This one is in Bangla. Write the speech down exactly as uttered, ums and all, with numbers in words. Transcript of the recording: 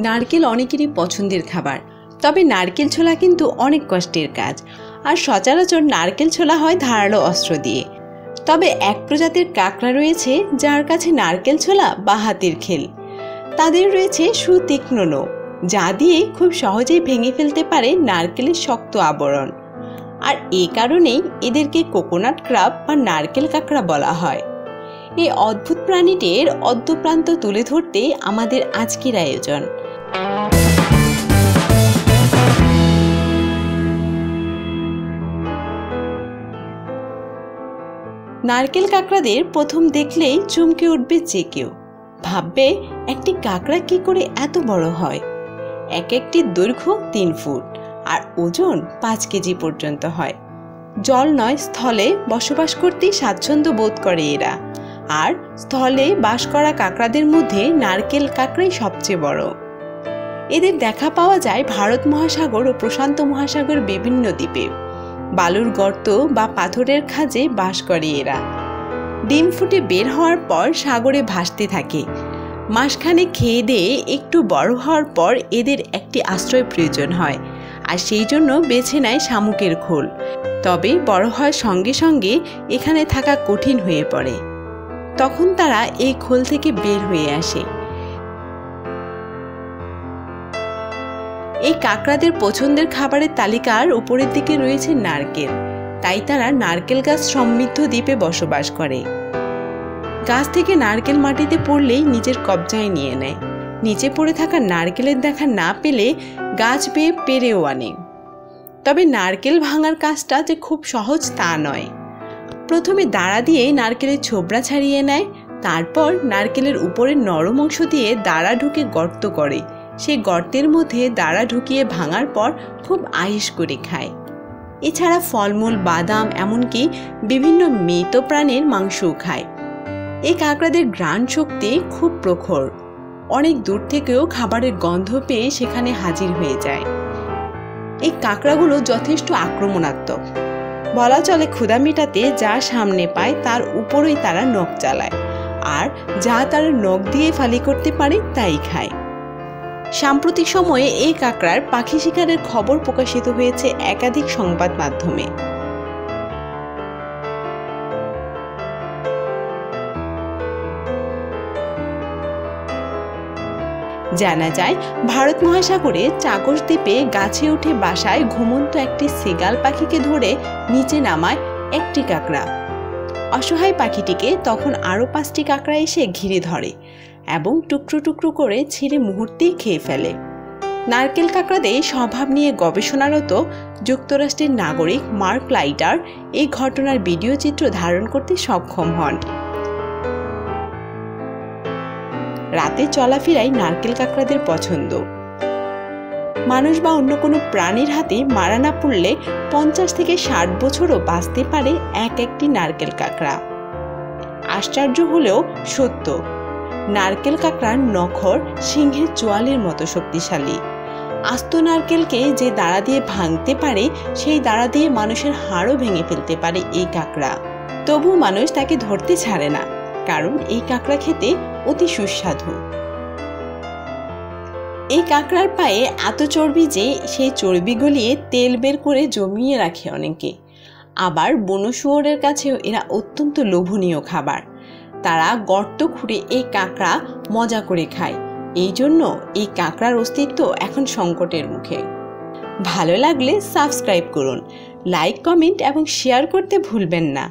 नारकेल अनेकेरই पछंदेर खाबार। तबे नारकेल छोला किन्तु अनेक कष्टेर काज और सचराचर नारकेल छोला हय धारालो अस्त्र दिए। तबे एक प्रजातिर काकड़ा रयेछे जार काछे नारकेल छोला बा हातेर खेल। तादेर रयेछे सुतीक्ष्ण नोक जा दिए खूब सहजेई भेंगे फेलते पारे नारकेलेर शक्त आवरण। আর এই কারণেই এদেরকে কোকোনাট ক্র্যাব বা নারকেল কাঁকড়া বলা হয়। এই অদ্ভুত প্রাণীটির অদ্যপ্রান্ত তুলে ধরতে আমাদের আজকের আয়োজন। নারকেল কাঁকড়াদের প্রথম দেখলেই চমকে উঠবে যে কেউ। ভাববে একটি কাঁকড়া কি করে এত বড় হয়। এক একটি দৈর্ঘ্য তিন ফুট আর ওজন পাঁচ কেজি পর্যন্ত হয়। জল নয় স্থলে বসবাস করতে স্বাচ্ছন্দ্য বোধ করে এরা। আর স্থলে বাস করা কাঁকড়াদের মধ্যে নারকেল কাঁকড়াই সবচেয়ে বড়। এদের দেখা পাওয়া যায় ভারত মহাসাগর ও প্রশান্ত মহাসাগর বিভিন্ন দ্বীপে। বালুর গর্ত বা পাথরের খাঁজে বাস করে এরা। ডিম ফুটে বের হওয়ার পর সাগরে ভাসতে থাকে। মাসখানে খেয়ে দিয়ে একটু বড় হওয়ার পর এদের একটি আশ্রয় প্রয়োজন হয়। আর সেই জন্য বেছে নেয় শামুকের খোল। তবে বড় হওয়ার সঙ্গে সঙ্গে এখানে থাকা কঠিন হয়ে পড়ে। তখন তারা এই খোল থেকে বের হয়ে আসে। এই কাঁকড়াদের পছন্দের খাবারের তালিকার উপরের দিকে রয়েছে নারকেল। তাই তারা নারকেল গাছ সমৃদ্ধ দ্বীপে বসবাস করে। গাছ থেকে নারকেল মাটিতে পড়লেই নিজের কবজায় নিয়ে নেয়। নিচে পড়ে থাকা নারকেলের দেখা না পেলে গাছ বেয়ে পেরেও আনে। তবে নারকেল ভাঙার কাজটা যে খুব সহজ তা নয়। প্রথমে দাঁড়া দিয়ে নারকেলের ছোবড়া ছাড়িয়ে নেয়। তারপর নারকেলের উপরে নরম অংশ দিয়ে দাঁড়া ঢুকে গর্ত করে। সেই গর্তের মধ্যে দাঁড়া ঢুকিয়ে ভাঙার পর খুব আয়েশ করে খায়। এছাড়া ফলমূল, বাদাম, এমনকি বিভিন্ন মৃত প্রাণীর মাংসও খায়। এই কাঁকড়াদের ঘ্রাণ শক্তি খুব প্রখর। অনেক দূর থেকেও খাবারের গন্ধ পেয়ে সেখানে হাজির হয়ে যায়। এই কাঁকড়াগুলো যথেষ্ট আক্রমণাত্মক। বলা চলে ক্ষুধা মেটাতে যা সামনে পায় তার উপরেই তারা নখ চালায়। আর যা তারা নখ দিয়ে ফালি করতে পারে তাই খায়। সাম্প্রতিক সময়ে এই কাঁকড়ার পাখি শিকারের খবর প্রকাশিত হয়েছে একাধিক সংবাদ মাধ্যমে। জানা যায় ভারত মহাসাগরে চাকস দ্বীপে গাছে উঠে বাসায় ঘুমন্ত একটি সিগাল পাখিকে ধরে নিচে নামায় একটি কাঁকড়া। অসহায় পাখিটিকে তখন আরও পাঁচটি কাঁকড়া এসে ঘিরে ধরে এবং টুকরো টুকরো করে ছিঁড়ে মুহূর্তেই খেয়ে ফেলে। নারকেল কাঁকড়াদের স্বভাব নিয়ে গবেষণারত যুক্তরাষ্ট্রের নাগরিক মার্ক লাইটার এই ঘটনার ভিডিও চিত্র ধারণ করতে সক্ষম হন। রাতে চলাফেরাই নারকেল কাঁকড়াদের পছন্দ। মানুষ বা অন্য কোনো প্রাণীর হাতে মারা না পড়লে পঞ্চাশ থেকে ষাট বছরও বাঁচতে পারে এক একটি নারকেল কাঁকড়া। আশ্চর্য হলেও সত্য, নারকেল কাঁকড়ার নখর সিংহের চোয়ালের মতো শক্তিশালী। আস্ত নারকেলকে যে দাঁড়া দিয়ে ভাঙতে পারে সেই দাঁড়া দিয়ে মানুষের হাড়ও ভেঙে ফেলতে পারে এই কাঁকড়া। তবু মানুষ তাকে ধরতে ছাড়ে না, কারণ এই কাঁকড়া খেতে অতি সুস্বাদু। এই কাঁকড়ার পায়ে এত চর্বি যে সেই চর্বি গলিয়ে তেল বের করে জমিয়ে রাখে অনেকে। আবার বন শুয়োরের কাছেও এরা অত্যন্ত লোভনীয় খাবার। তারা গর্ত খুঁড়ে এই কাঁকড়া মজা করে খায়। এই জন্য এই কাঁকড়ার অস্তিত্ব এখন সংকটের মুখে। ভালো লাগলে সাবস্ক্রাইব করুন, লাইক, কমেন্ট এবং শেয়ার করতে ভুলবেন না।